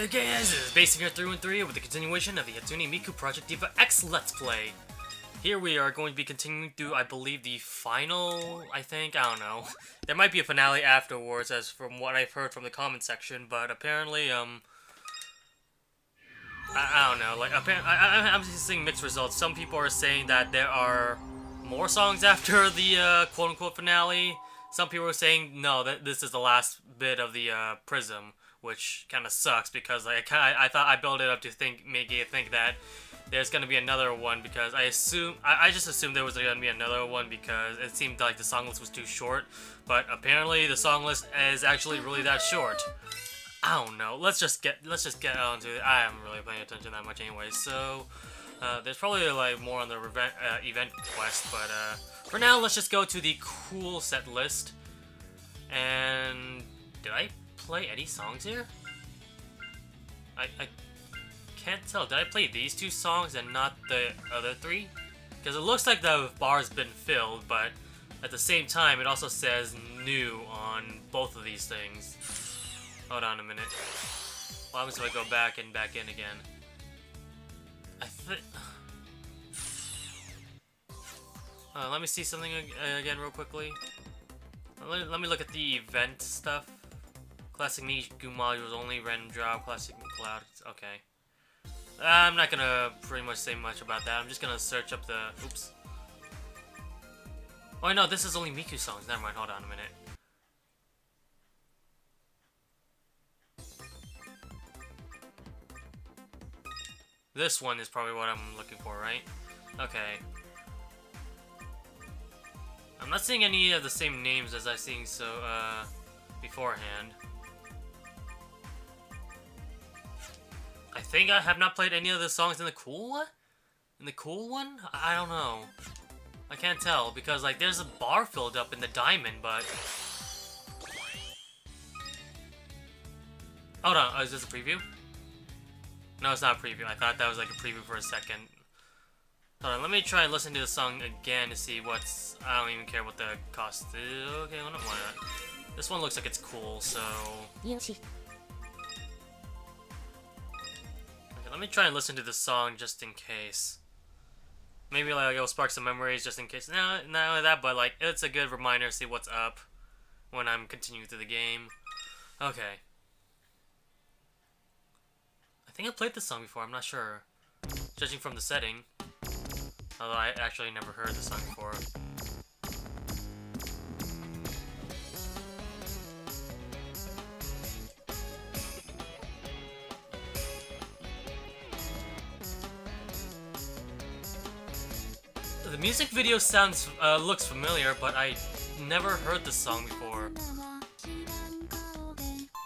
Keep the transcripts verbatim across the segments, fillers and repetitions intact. Hey guys, this is BassSinger three one three with the continuation of the Hatsune Miku Project Diva X Let's Play. Here we are going to be continuing through, I believe, the final, I think, I don't know. There might be a finale afterwards, as from what I've heard from the comment section, but apparently, um... I, I don't know, like, apparently, I, I'm just seeing mixed results. Some people are saying that there are more songs after the, uh, quote-unquote finale. Some people are saying, no, that this is the last bit of the, uh, prism. Which kind of sucks because like, I, I thought I built it up to think, make you think that there's going to be another one because I assume, I, I just assumed there was going to be another one because it seemed like the song list was too short, but apparently the song list is actually really that short. I don't know. Let's just get, let's just get on to it. I haven't really paying attention that much anyway, so uh, there's probably like more on the event, uh, event quest, but uh, for now, let's just go to the cool set list. And did I play any songs here? I, I can't tell. Did I play these two songs and not the other three? Because it looks like the bar's been filled, but at the same time, it also says new on both of these things. Hold on a minute. What happens if I go back and back in again? I think... Uh, let me see something again real quickly. Let, let me look at the event stuff. Classic Miku modules only, random drop, classic cloud, okay. I'm not gonna pretty much say much about that, I'm just gonna search up the, oops. Oh no, this is only Miku songs, never mind, hold on a minute. This one is probably what I'm looking for, right? Okay. I'm not seeing any of the same names as I've seen so, uh, beforehand. I think I have not played any of the songs in the cool one? In the cool one? I don't know. I can't tell because like there's a bar filled up in the diamond, but... Hold on, oh, is this a preview? No, it's not a preview. I thought that was like a preview for a second. Hold on, let me try and listen to the song again to see what's... I don't even care what the cost is. Okay, well, why not? This one looks like it's cool, so... Let me try and listen to the song just in case. Maybe like it'll spark some memories just in case. No, not only that, but like it's a good reminder to see what's up when I'm continuing through the game. Okay. I think I played this song before. I'm not sure, judging from the setting. Although I actually never heard this song before. The music video sounds, uh, looks familiar, but I never heard this song before.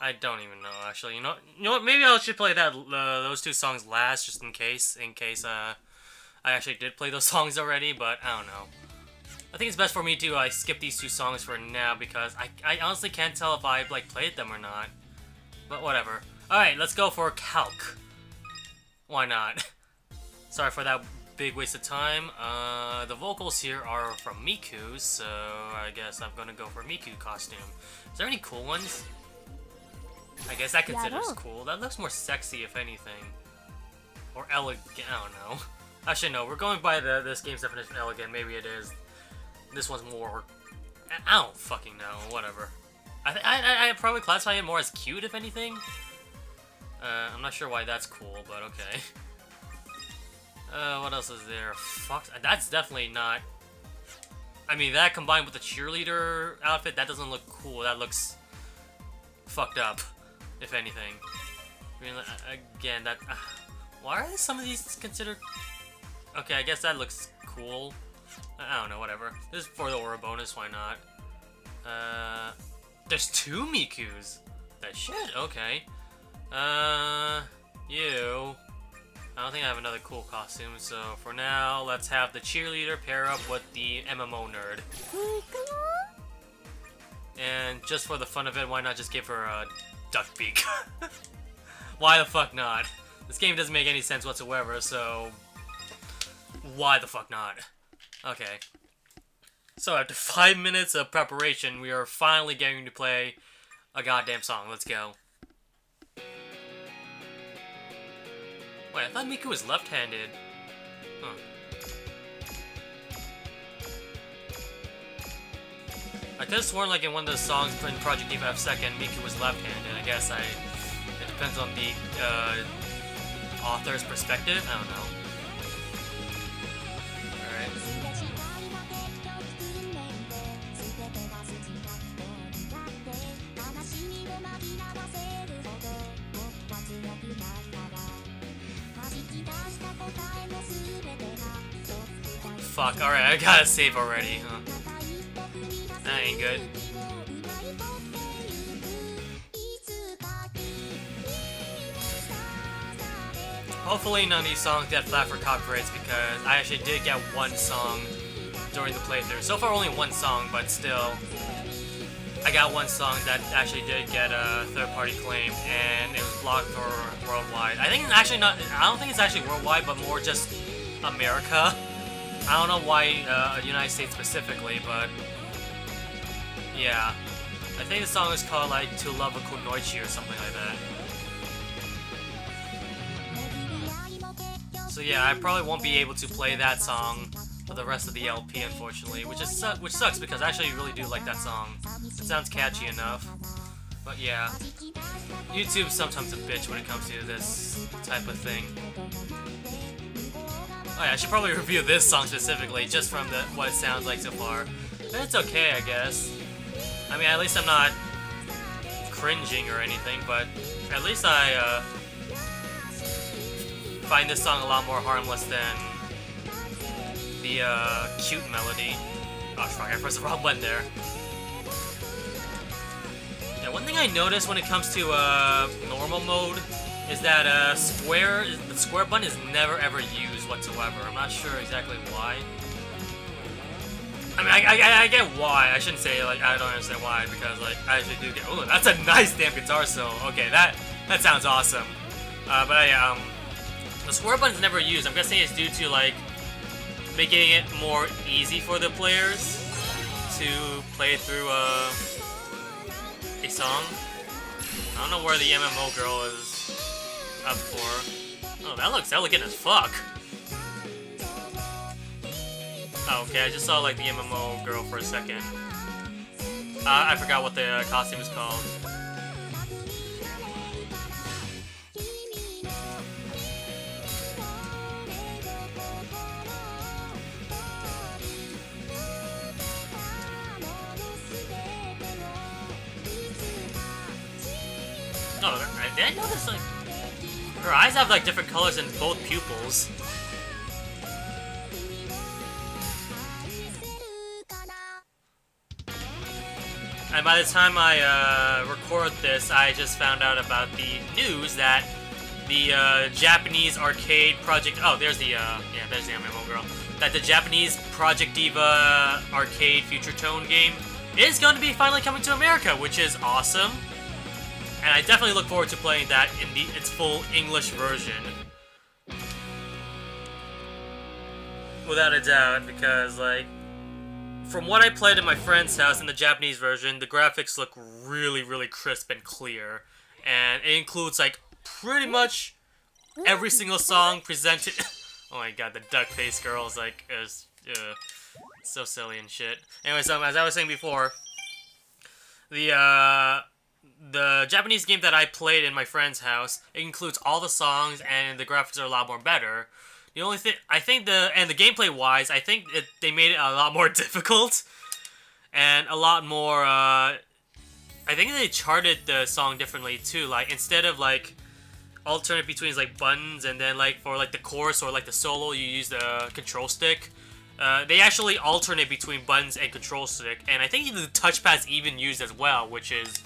I don't even know, actually. You know, you know what? Maybe I should play that, uh, those two songs last, just in case. In case, uh, I actually did play those songs already, but I don't know. I think it's best for me to, I uh, skip these two songs for now because I, I honestly can't tell if I like played them or not. But whatever. All right, let's go for Calc. Why not? Sorry for that. Big waste of time. Uh, the vocals here are from Miku, so I guess I'm gonna go for Miku costume. Is there any cool ones? I guess that considers cool. That looks more sexy, if anything, or elegant. I don't know. Actually, no. We're going by the this game's definition of elegant. Maybe it is. This one's more. I don't fucking know. Whatever. I th I I I'd probably classify it more as cute, if anything. Uh, I'm not sure why that's cool, but okay. Uh, what else is there? Fuck, that's definitely not... I mean, that combined with the cheerleader outfit, that doesn't look cool. That looks fucked up, if anything. I mean, again, that... Uh, why are some of these considered... Okay, I guess that looks cool. I don't know, whatever. This is for the aura bonus, why not? Uh, there's two Mikus! That shit, okay. Uh, you... I don't think I have another cool costume, so for now, let's have the cheerleader pair up with the M M O nerd. And just for the fun of it, why not just give her a duck beak? Why the fuck not? This game doesn't make any sense whatsoever, so... Why the fuck not? Okay. So after five minutes of preparation, we are finally getting to play a goddamn song. Let's go. Wait, I thought Miku was left-handed. Huh. I could have sworn like in one of the songs in Project Diva X, Miku was left-handed. I guess I... it depends on the uh, author's perspective. I don't know. Fuck, alright, I gotta save already, huh? That ain't good. Hopefully none of these songs get flat for copyrights, because I actually did get one song during the playthrough. So far only one song, but still, I got one song that actually did get a third-party claim, and it was blocked for worldwide. I think it's actually not, I don't think it's actually worldwide, but more just America. I don't know why uh, United States specifically, but yeah. I think the song is called like To Love a Konoichi or something like that. So yeah, I probably won't be able to play that song for the rest of the L P, unfortunately, which is su which sucks because I actually really do like that song. It sounds catchy enough, but yeah. YouTube's sometimes a bitch when it comes to this type of thing. Oh yeah, I should probably review this song specifically, just from the what it sounds like so far. But it's okay, I guess. I mean, at least I'm not cringing or anything, but at least I uh, find this song a lot more harmless than the uh, cute melody. Oh, fuck, I pressed the wrong button there. Yeah, one thing I noticed when it comes to uh, normal mode is that uh, square, the square button is never ever used whatsoever. I'm not sure exactly why. I mean, I, I, I get why. I shouldn't say, like, I don't understand why, because, like, I actually do get... Oh, that's a nice damn guitar solo. Okay, that that sounds awesome. Uh, but, yeah, um, the square button's never used. I'm guessing it's due to, like, making it more easy for the players to play through uh, a song. I don't know where the M M O girl is up for. Oh, that looks elegant as fuck. Oh, okay, I just saw like the M M O girl for a second. Uh, I forgot what the uh, costume is called. Oh, did I notice like her eyes have like different colors in both pupils? And by the time I uh, record this, I just found out about the news that the uh, Japanese arcade project. Oh, there's the uh, yeah, there's the M M O girl. That the Japanese Project Diva arcade Future Tone game is going to be finally coming to America, which is awesome. And I definitely look forward to playing that in the its full English version. Without a doubt, because, like, from what I played at my friend's house in the Japanese version, the graphics look really, really crisp and clear. And it includes, like, pretty much every single song presented... Oh my god, the duck-faced girl is, like, is, uh, so silly and shit. Anyways, um, as I was saying before, the, uh... the Japanese game that I played in my friend's house, it includes all the songs, and the graphics are a lot more better. The only thing, I think the, and the gameplay wise, I think it, they made it a lot more difficult, and a lot more, uh, I think they charted the song differently too, like, instead of, like, alternate between, like, buttons, and then, like, for, like, the chorus or, like, the solo, you use the control stick. Uh, they actually alternate between buttons and control stick, and I think the touchpad's even used as well, which is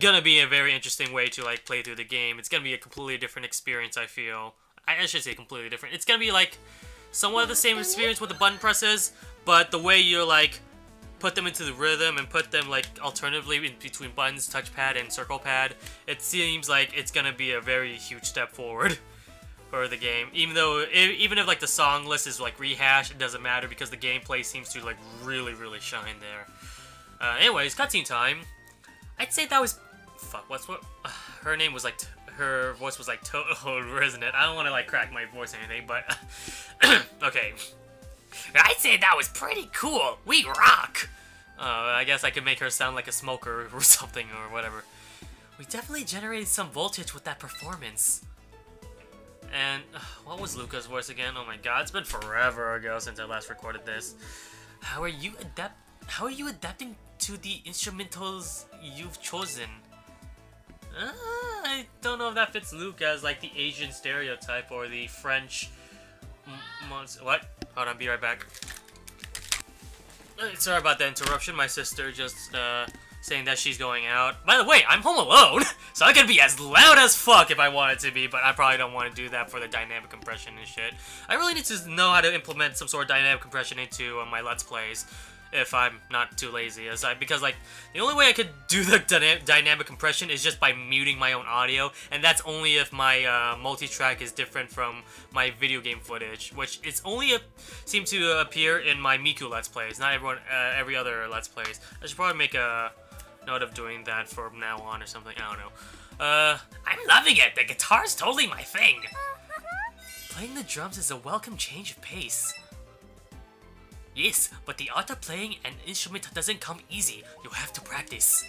gonna be a very interesting way to, like, play through the game. It's gonna be a completely different experience, I feel. I, I should say completely different. It's gonna be, like, somewhat of the same experience with the button presses, but the way you, like, put them into the rhythm and put them, like, alternatively in between buttons, touchpad, and circle pad, it seems like it's gonna be a very huge step forward for the game. Even though, it, even if, like, the song list is, like, rehashed, it doesn't matter because the gameplay seems to, like, really, really shine there. Uh, anyways, cutscene time. I'd say that was... Fuck, what's what? Her name was like... her voice was like totally resonant. I don't want to like crack my voice or anything, but okay. I'd say that was pretty cool. We rock. Uh, I guess I could make her sound like a smoker or something or whatever. We definitely generated some voltage with that performance. And uh, what was Luka's voice again? Oh my god, it's been forever ago since I last recorded this. How are you adapt? How are you adapting to the instrumentals you've chosen? Uh, I don't know if that fits Luka as like the Asian stereotype or the French monster. What? Hold on, be right back. Uh, sorry about that interruption. My sister just uh, saying that she's going out. By the way, I'm home alone, so I could be as loud as fuck if I wanted to be, but I probably don't want to do that for the dynamic compression and shit. I really need to know how to implement some sort of dynamic compression into uh, my Let's Plays. If I'm not too lazy, as I because like the only way I could do the dyna dynamic compression is just by muting my own audio, and that's only if my uh, multi-track is different from my video game footage, which it's only a seem to appear in my Miku Let's Plays, not everyone uh, every other Let's Plays. I should probably make a note of doing that from now on or something. I don't know. Uh, I'm loving it. The guitar's totally my thing. Playing the drums is a welcome change of pace. Yes, but the art of playing an instrument doesn't come easy. You have to practice.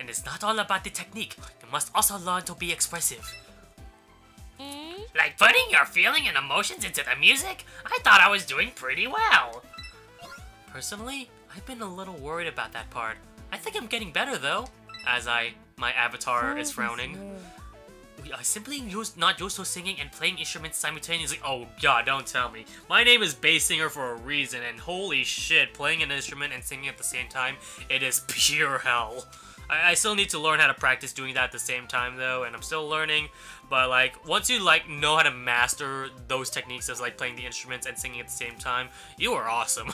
And it's not all about the technique. You must also learn to be expressive. Mm? Like putting your feeling and emotions into the music? I thought I was doing pretty well. Personally, I've been a little worried about that part. I think I'm getting better though. As I, my avatar is frowning. We are simply used, not used to singing and playing instruments simultaneously. Oh god, don't tell me. My name is BassSinger for a reason, and holy shit, playing an instrument and singing at the same time, it is pure hell. I, I still need to learn how to practice doing that at the same time though, and I'm still learning, but like, once you like know how to master those techniques of like playing the instruments and singing at the same time, you are awesome.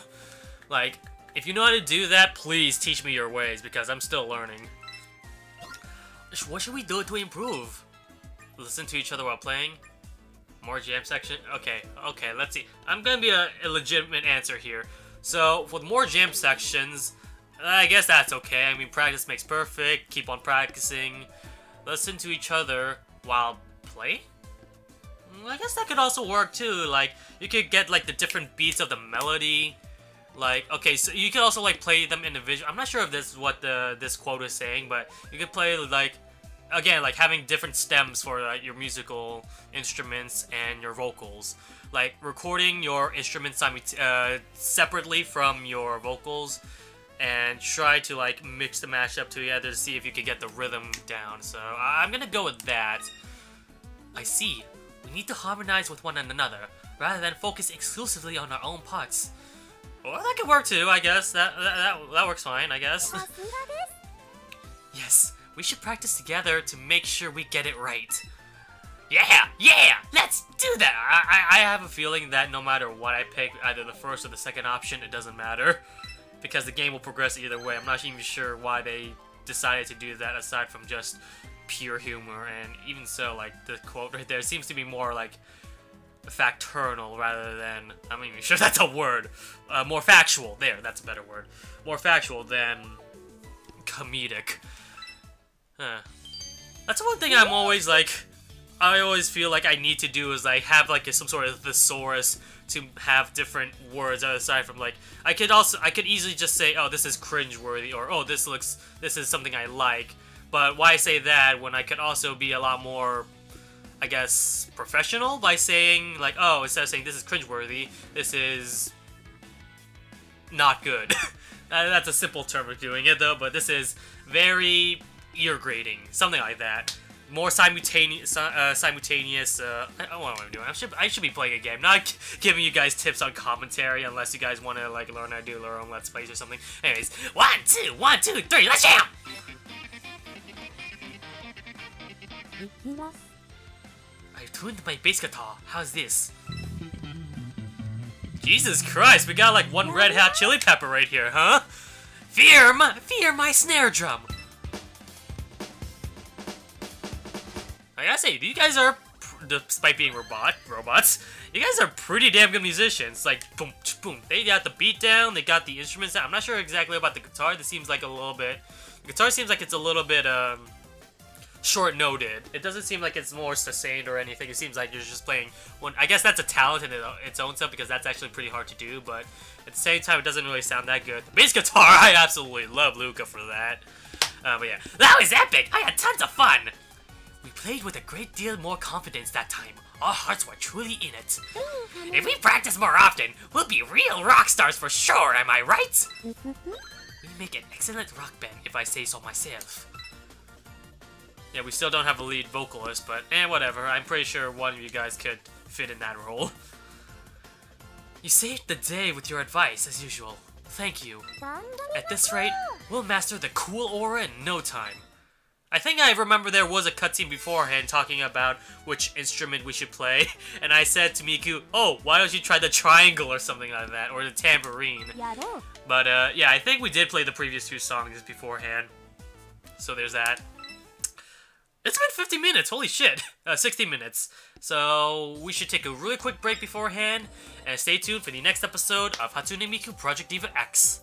Like, if you know how to do that, please teach me your ways, because I'm still learning. What should we do to improve? Listen to each other while playing. More jam section. Okay, okay, let's see. I'm gonna be a, a legitimate answer here. So, with more jam sections, I guess that's okay. I mean, practice makes perfect. Keep on practicing. Listen to each other while playing? I guess that could also work too. Like, you could get like the different beats of the melody. Like, okay, so you could also like play them individually. I'm not sure if this is what the this quote is saying, but you could play like, again, like having different stems for like, your musical instruments and your vocals. Like recording your instruments uh, separately from your vocals and try to like mix the mash up together to see if you can get the rhythm down. So I I'm gonna go with that. I see. We need to harmonize with one another rather than focus exclusively on our own parts. Well, that could work too, I guess. That, that, that works fine, I guess. Yes. We should practice together to make sure we get it right. Yeah, yeah, let's do that! I, I, I have a feeling that no matter what I pick, either the first or the second option, it doesn't matter. Because the game will progress either way. I'm not even sure why they decided to do that aside from just pure humor. And even so, like, the quote right there seems to be more, like, facternal rather than... I'm not even sure that's a word. Uh, more factual. There, that's a better word. More factual than comedic. Huh. That's one thing I'm always like, I always feel like I need to do is like have like a, some sort of thesaurus to have different words aside from like, I could also, I could easily just say, oh, this is cringeworthy, or oh, this looks, this is something I like, but why say that when I could also be a lot more, I guess, professional by saying like, oh, instead of saying this is cringeworthy, this is not good. That's a simple term of doing it though, but this is very... ear grating, something like that. More simultaneous, uh, simultaneous. Uh, I don't know what I'm doing. I should, I should be playing a game, not giving you guys tips on commentary, unless you guys want to like learn how to do their own Let's Plays or something. Anyways, one, two, one, two, three, let's jam. I tuned my bass guitar. How's this? Jesus Christ, we got like one Red Hot Chili Pepper right here, huh? Fear my, fear my snare drum. Like I say, you guys are, despite being robot robots, you guys are pretty damn good musicians. Like, boom, boom. They got the beat down, they got the instruments down. I'm not sure exactly about the guitar. This seems like a little bit... The guitar seems like it's a little bit, um... short-noted. It doesn't seem like it's more sustained or anything. It seems like you're just playing one. I guess that's a talent in its own self because that's actually pretty hard to do, but at the same time, it doesn't really sound that good. The bass guitar, I absolutely love Luka for that. Uh, but yeah, that was epic! I had tons of fun! We played with a great deal more confidence that time. Our hearts were truly in it. If we practice more often, we'll be real rock stars for sure, am I right? We make an excellent rock band, if I say so myself. Yeah, we still don't have a lead vocalist, but eh, whatever. I'm pretty sure one of you guys could fit in that role. You saved the day with your advice, as usual. Thank you. At this rate, we'll master the cool aura in no time. I think I remember there was a cutscene beforehand talking about which instrument we should play, and I said to Miku, oh, why don't you try the triangle or something like that, or the tambourine. But uh, yeah, I think we did play the previous two songs beforehand, so there's that. It's been fifty minutes, holy shit! Uh, sixty minutes. So, we should take a really quick break beforehand, and stay tuned for the next episode of Hatsune Miku Project Diva X.